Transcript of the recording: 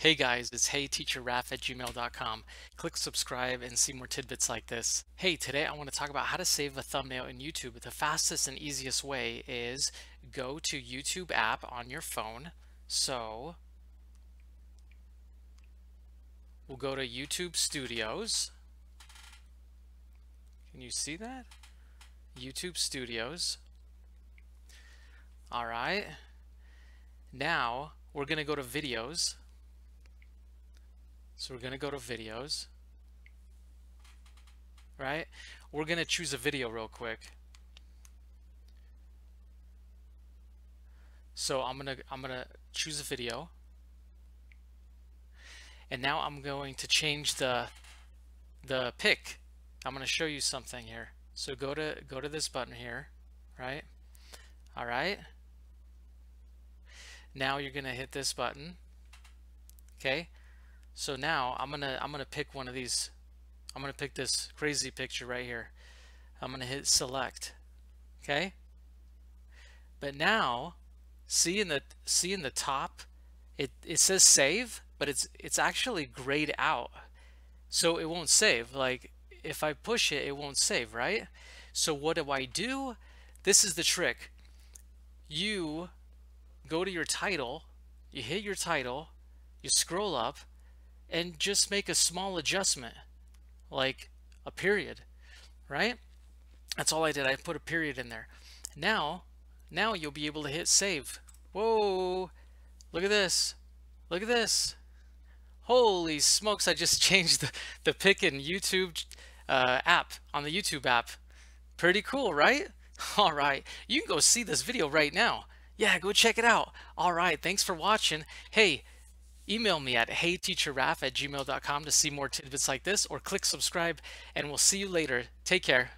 Hey guys, it's HeyTeacherRaf@gmail.com. Click subscribe and see more tidbits like this. Hey, today I want to talk about how to save a thumbnail in YouTube. The fastest and easiest way is go to YouTube app on your phone. So we'll go to YouTube Studios. Can you see that? YouTube Studios. All right. Now we're going to go to videos. So we're going to go to videos, right? We're going to choose a video real quick. So I'm going to choose a video. And now I'm going to change the pick. I'm going to show you something here. So go to this button here, right? All right. Now you're going to hit this button. Okay? So now I'm gonna pick one of these. I'm gonna pick this crazy picture right here. I'm gonna hit select. Okay. But now see in the top, it says save, but it's actually grayed out. So it won't save. Like if I push it, it won't save, right? So what do I do? This is the trick. You go to your title, you hit your title, you scroll up, and just make a small adjustment, like a period, right? That's all I did. I put a period in there. Now you'll be able to hit save. Whoa, look at this. Look at this. Holy smokes, I just changed the pick in YouTube app, on the YouTube app. Pretty cool, right? All right, you can go see this video right now. Yeah, go check it out. All right, thanks for watching. Hey, email me at heyteacherraf@gmail.com to see more tidbits like this, or click subscribe, and we'll see you later. Take care.